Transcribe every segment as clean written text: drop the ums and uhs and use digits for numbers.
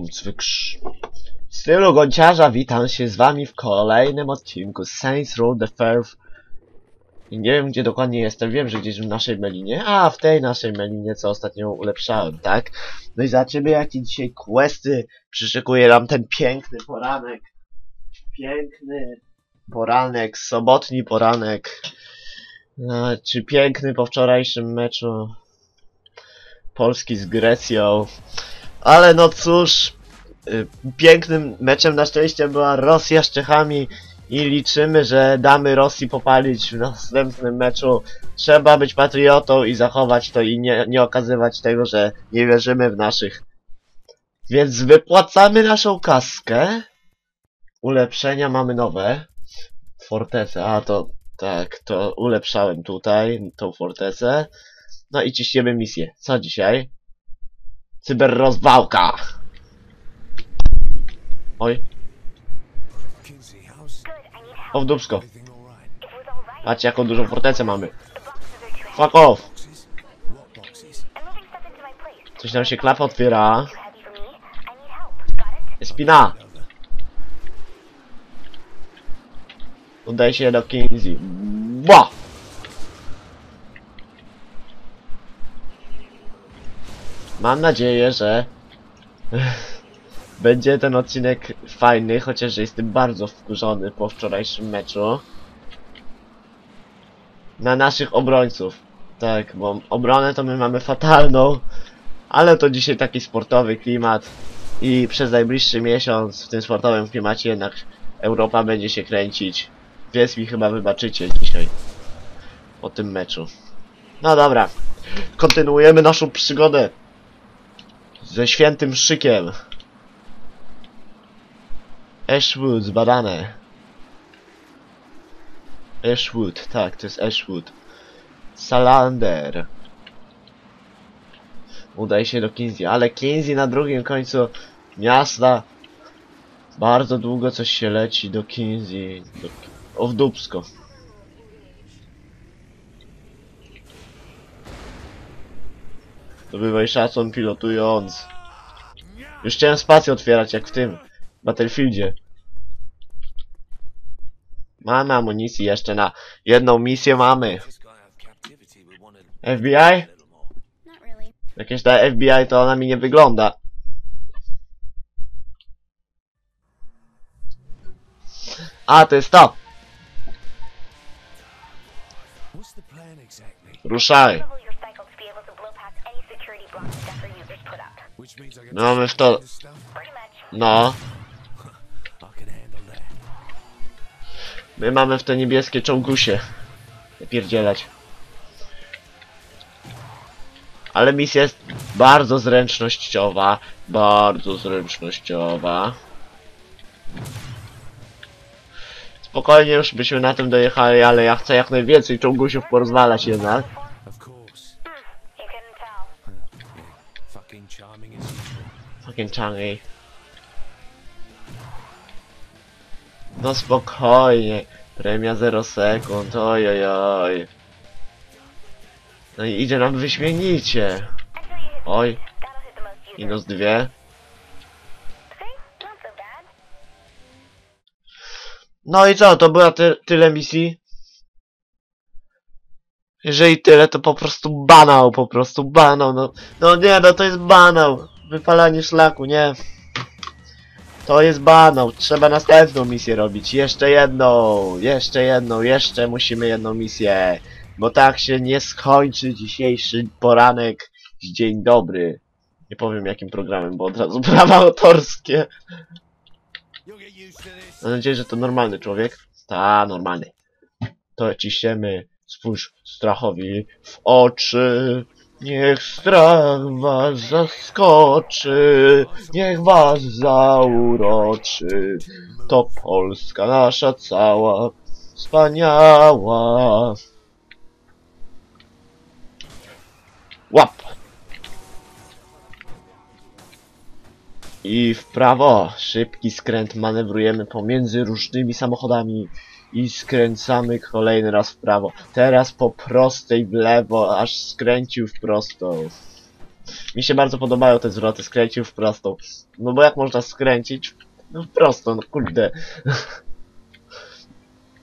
bum, cwykrz. W stylu gąciarza witam się z wami w kolejnym odcinku Saints Row the Third. I nie wiem, gdzie dokładnie jestem, wiem, że gdzieś w naszej melinie, a w tej naszej melinie, co ostatnio ulepszałem, tak? No i zobaczymy, jakie dzisiaj questy przyszykuje nam ten piękny poranek. Piękny poranek, sobotni poranek. Czy piękny po wczorajszym meczu Polski z Grecją. Ale no cóż, pięknym meczem na szczęście była Rosja z Czechami i liczymy, że damy Rosji popalić w następnym meczu. Trzeba być patriotą i zachować to i nie okazywać tego, że nie wierzymy w naszych. Więc wypłacamy naszą kaskę. Ulepszenia mamy nowe. Fortecę, a to tak, to ulepszałem tutaj tą fortecę. No i ciśniemy misję. Co dzisiaj? Cyberrozwałka! Oj. O w dupsko. Patrzcie, jaką dużą fortecę mamy. Fuck off! Coś nam się klapa otwiera. Spina! Udaj się do Kinzie. Ba! Mam nadzieję, że będzie ten odcinek fajny, chociaż jestem bardzo wkurzony po wczorajszym meczu. Na naszych obrońców. Tak, bo obronę to my mamy fatalną, ale to dzisiaj taki sportowy klimat i przez najbliższy miesiąc w tym sportowym klimacie jednak Europa będzie się kręcić. Więc mi chyba wybaczycie dzisiaj po tym meczu. No dobra, kontynuujemy naszą przygodę ze świętym szykiem. Ashwood zbadane. Ashwood, tak, to jest Ashwood. Salander. Udaj się do Kinzie, ale Kinzie na drugim końcu miasta. Bardzo długo coś się leci do Kinzie. O w dupsko. Zdobywaj szacun pilotując. Już chciałem spację otwierać jak w tym Battlefieldzie. Mamy amunicji jeszcze na jedną misję mamy. FBI? Jakieś ta FBI to ona mi nie wygląda. A to jest to. Ruszaj. No my w to. No. My mamy w te niebieskie czołgusie. Napierdzielać. Ale misja jest bardzo zręcznościowa. Bardzo zręcznościowa. Spokojnie już byśmy na tym dojechali, ale ja chcę jak najwięcej czołgusiów porozwalać jednak. Fucking charming. No spokojnie. Premia 0 sekund. Ojojoj. No i idzie nam wyśmienicie. Oj. Minus 2. No i co? To była tyle misji? Jeżeli tyle, to po prostu banał, no, nie, no to jest banał. Wypalanie szlaku, nie. To jest banał. Trzeba następną misję robić. Jeszcze jedną, jeszcze musimy jedną misję. Bo tak się nie skończy dzisiejszy poranek. Dzień dobry. Nie powiem jakim programem, bo od razu prawa autorskie. Mam nadzieję, że to normalny człowiek. Ta, normalny. To ciśniemy. Spójrz strachowi w oczy. Niech strach was zaskoczy, niech was zauroczy. To Polska nasza cała, wspaniała. Łap! I w prawo, szybki skręt, manewrujemy pomiędzy różnymi samochodami. I skręcamy kolejny raz w prawo. Teraz po prostej w lewo, aż skręcił w prostą. Mi się bardzo podobają te zwroty, skręcił w prostą. No bo jak można skręcić? No w prostą, no kurde.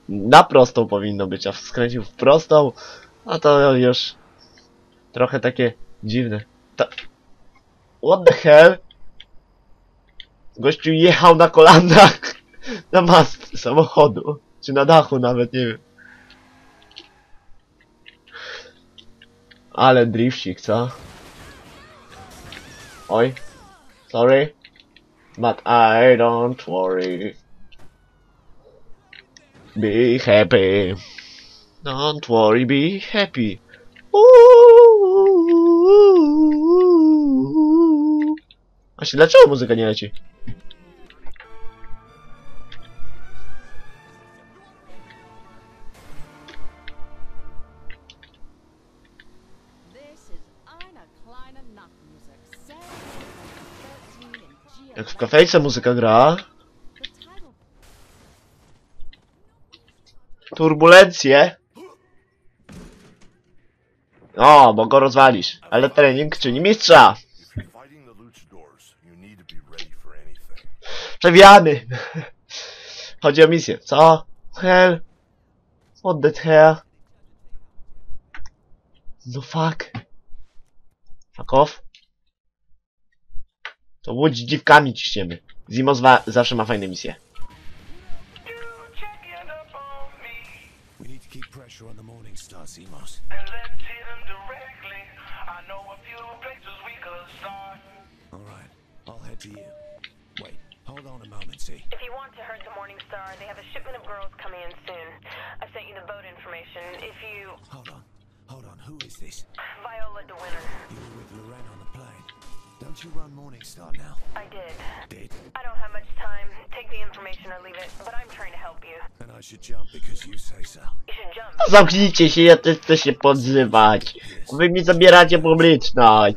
Na prostą powinno być, a skręcił w prostą, a to już trochę takie dziwne. Ta... What the hell? Gościu jechał na kolanach na mast samochodu, czy na dachu nawet, nie wiem. Ale drifcik, co? Oj, sorry, but I don't worry. Be happy. Don't worry, be happy. A się dlaczego muzyka nie leci? Jak w kafejce muzyka gra. Turbulencje. O, bo go rozwalisz. Ale trening czyni mistrza. Przewijany. Chodzi o misję. Co? Hell. What the hell? No fuck. Fuck off. To łódź dziwkami ciśniemy. Zimos zawsze ma fajne misje. If you want to hurt the Morning Star, they have a shipment of girls coming in soon. I sent you the boat information. If you... Hold on, who is this? Viola De Winter. You were with Lorraine on the plane. Don't you run Morning Star now? I did. I don't have much time. Take the information or leave it, but I'm trying to help you. And I should jump because you say so. You should jump. Zamknijcie się, ja też chcę się podzywać. Wy mi zabieracie publiczność.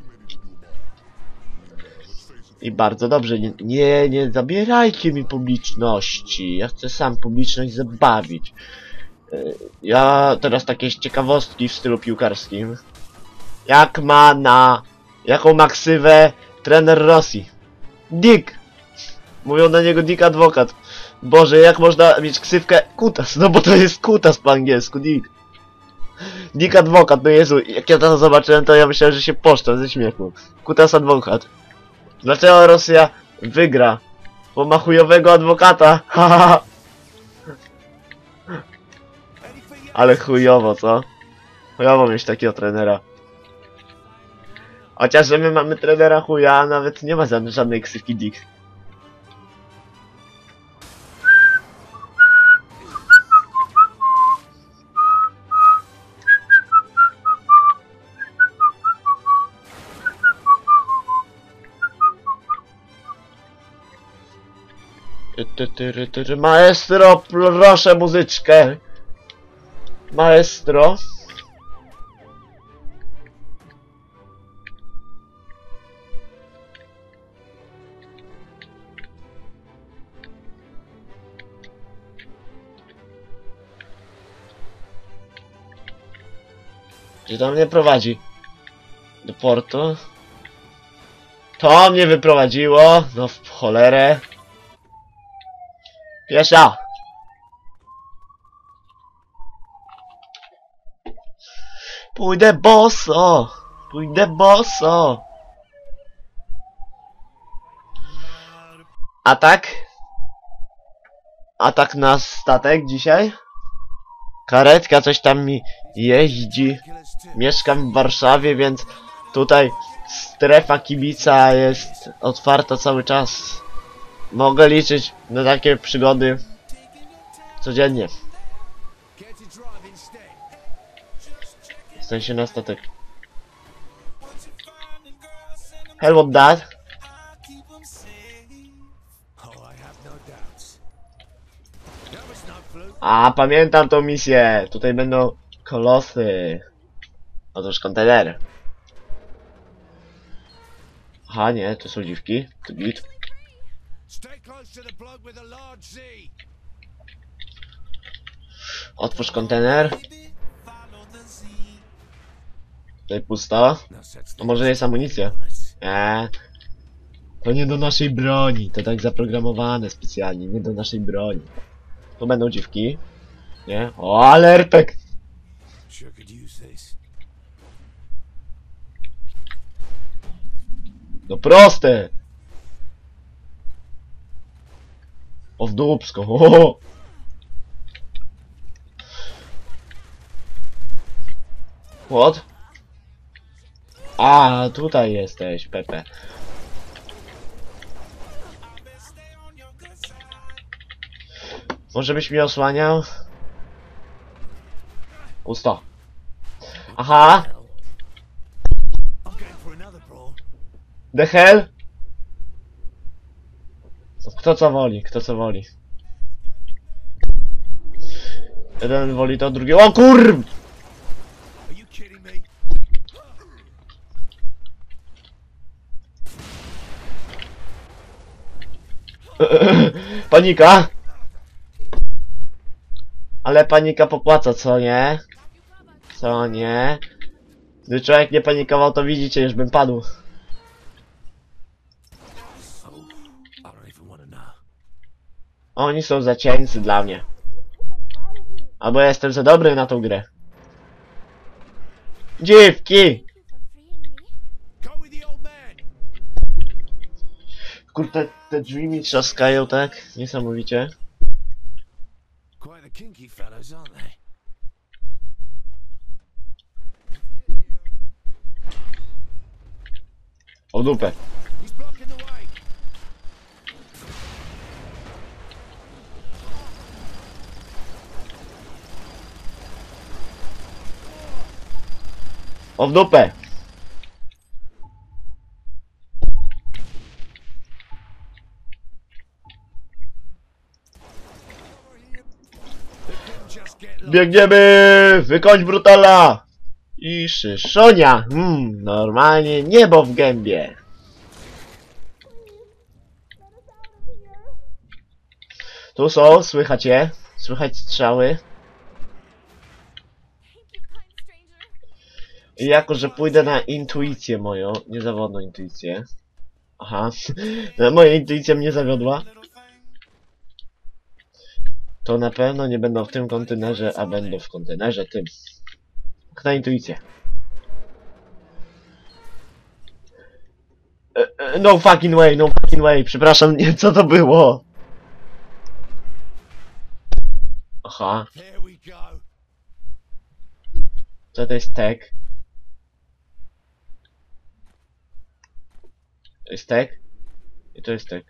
I bardzo dobrze, nie zabierajcie mi publiczności, ja chcę sam publiczność zabawić. Ja teraz takie ciekawostki w stylu piłkarskim. Jak ma na... jaką ma ksywę trener Rosji? Dik! Mówią na niego Dik Adwokat. Boże, jak można mieć ksywkę Kutas? No bo to jest Kutas po angielsku, Dik. Dik Adwokat, no Jezu, jak ja to zobaczyłem, to ja myślałem, że się poszczę ze śmiechu. Kutas Adwokat. Dlaczego Rosja wygra? Bo ma chujowego adwokata. Ale chujowo, co? Chujowo mieć takiego trenera. Chociaż, że my mamy trenera chuja, a nawet nie ma żadnej ksywki Dik. Maestro, proszę muzyczkę. Maestro. Gdzie to mnie prowadzi? Do portu? To mnie wyprowadziło. No w cholerę. Piesza! Pójdę boso! Pójdę boso! Atak? Atak na statek dzisiaj? Karetka coś tam mi jeździ. Mieszkam w Warszawie, więc tutaj strefa kibica jest otwarta cały czas. Mogę liczyć na takie przygody codziennie. W sensie na statek. Hello, Dad. A pamiętam tą misję. Tutaj będą kolosy. Otóż kontener. Aha, nie, to są dziwki. To git. Otwórz kontener. Tutaj pusto? A może jest amunicja? To nie do naszej broni, to tak zaprogramowane specjalnie, nie do naszej broni. Tu będą dziwki. Nie? O, ale RPG! No proste! O w dupsko, o! What? A, tutaj jesteś, Pepe. Może byś mnie osłaniał? Pusto. Aha! The hell? Kto co woli, kto co woli. Jeden woli to, drugi... O kurw! Panika! Ale panika popłaca, co nie? Co nie? Gdy człowiek nie panikował, to widzicie, już bym padł. Oni są zacieńcy dla mnie. Albo ja jestem za dobry na tą grę. Dziwki! Kurde, te drzwi mi trzaskają, tak? Niesamowicie. O dupę. O w dupę. Biegniemy! Wykończ brutala! I szyszonia! Normalnie niebo w gębie! Tu są, słychać je? Słychać strzały? I jako, że pójdę na intuicję moją, niezawodną intuicję. Aha, moja intuicja mnie zawiodła. To na pewno nie będą w tym kontenerze, a będą w kontenerze tym. Jak na intuicję. No fucking way, no fucking way. Przepraszam, nie, co to było? Aha. Co to jest tag? To jest tag? I to jest tag.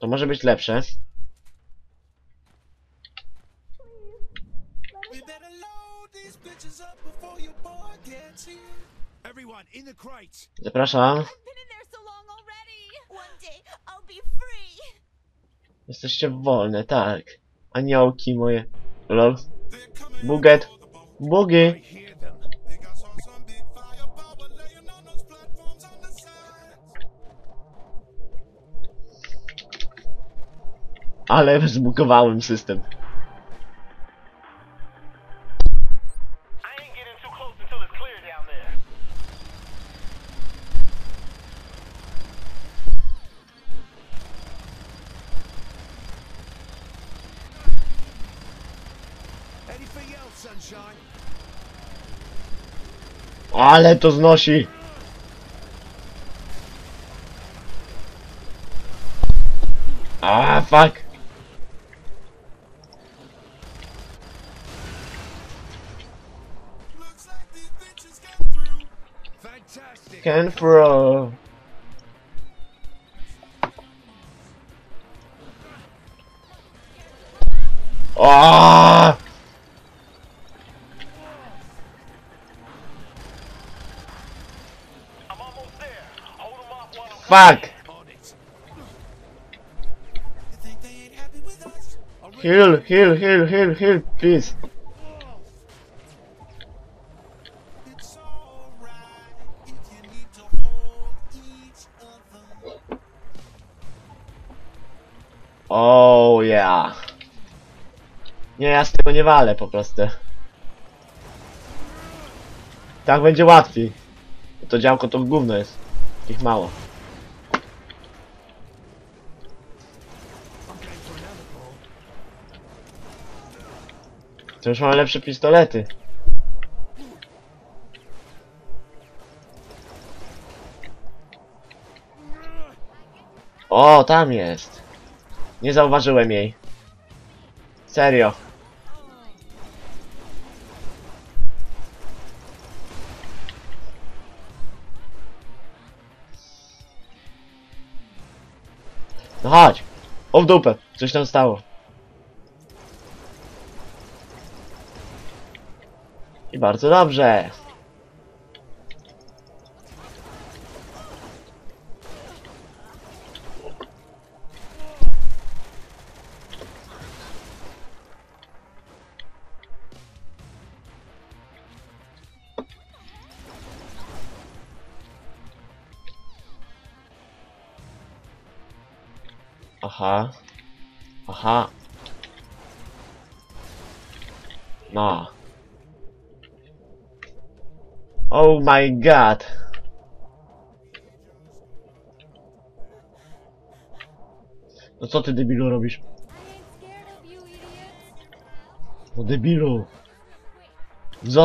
To może być lepsze. Zapraszam. Jesteście wolne, tak. Aniołki moje. Lol. Buget. Bugi. Ale zbugowałem system. Ale to znosi. A fuck. Can throw. Ah! I'm almost there. Hold them up while I'm fuck. Heal, heal, heal, heal, heal, please. Oh yeah. Nie, ja z tego nie walę po prostu. Tak będzie łatwiej. To działko to gówno jest. Ich mało. To już mam lepsze pistolety. O, tam jest. Nie zauważyłem jej. Serio. No chodź. O w dupę. Coś tam stało. I bardzo dobrze. Aha. Aha. No. Oh my god. No co ty, debilu, robisz? No debilu.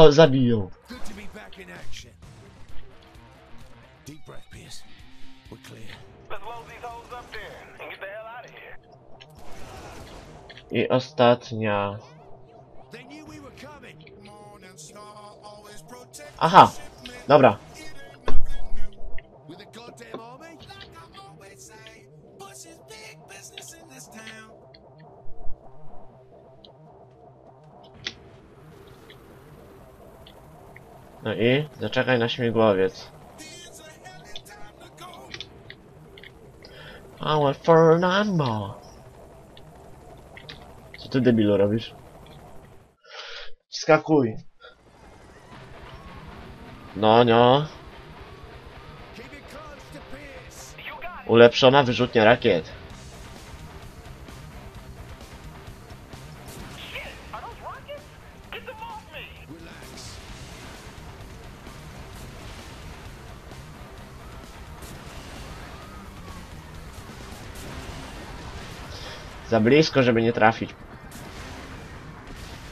Zabiją. I ostatnia. Aha, dobra. No i zaczekaj na śmigłowiec. I want for an ammo. Co ty, debilu, robisz? Wskakuj. No, no. Ulepszona wyrzutnia rakiet. Za blisko, żeby nie trafić.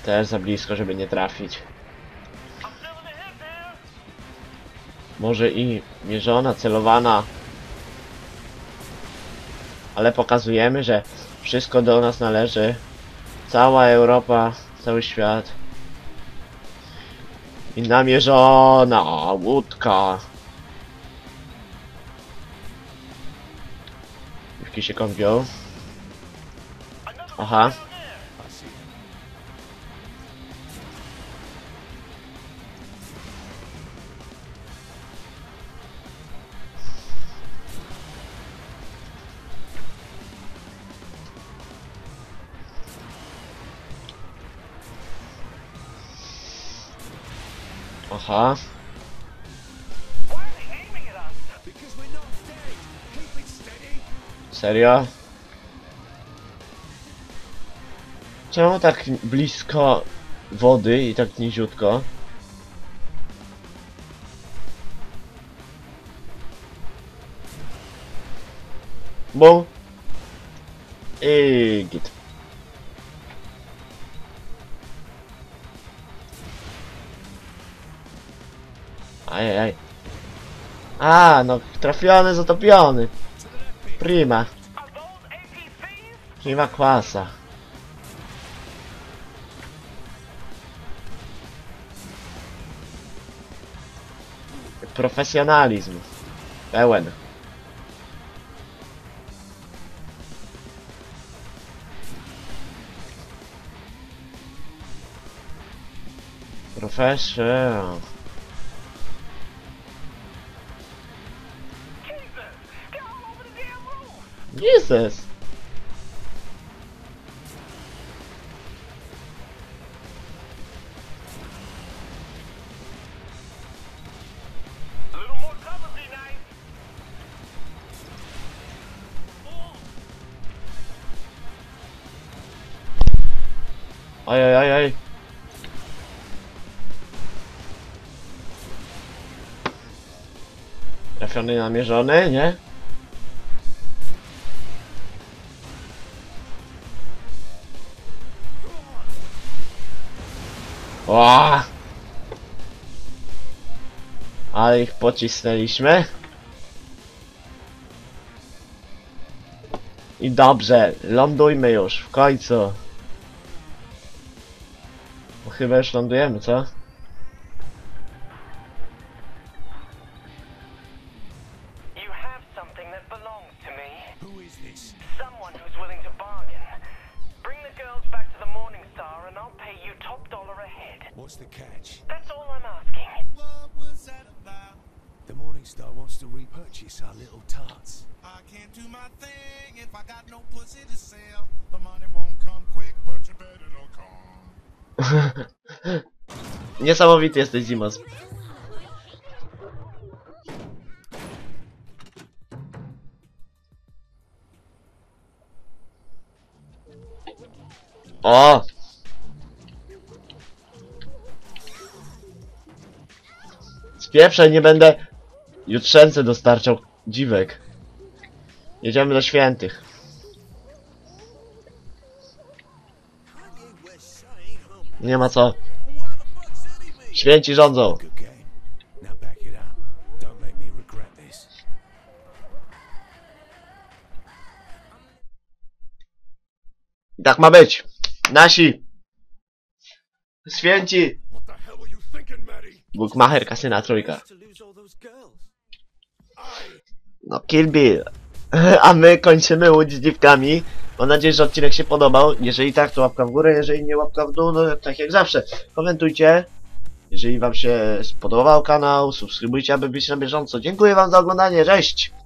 Też za blisko, żeby nie trafić. Może i mierzona, celowana. Ale pokazujemy, że wszystko do nas należy. Cała Europa, cały świat. I namierzona łódka. Piwki się kąpią. Aha. Aha. Serio? Czemu tak blisko wody i tak niziutko? Bum! I git. Ajajaj. A, no trafiony, zatopiony. Prima. Prima klasa. Profesjonalizm pełen. Profesjonal. Jesus. Ajajajaj. Trafiony, namierzony, nie? Ła! Ale ich pocisnęliśmy. I dobrze, lądujmy już, w końcu. Bo chyba już lądujemy, co? Niesamowity jesteś, Zimos. O! Z pierwszej nie będę jutrzence dostarczał dziwek. Jedziemy do świętych. Nie ma co. Święci rządzą. I tak ma być. Nasi. Święci. Bukmacher, kasyna, trójka. No Kill Bill. A my kończymy Łódź z dziwkami. Mam nadzieję, że odcinek się podobał. Jeżeli tak, to łapka w górę. Jeżeli nie, łapka w dół. No tak jak zawsze. Komentujcie. Jeżeli wam się spodobał kanał, subskrybujcie, aby być na bieżąco. Dziękuję wam za oglądanie. Cześć!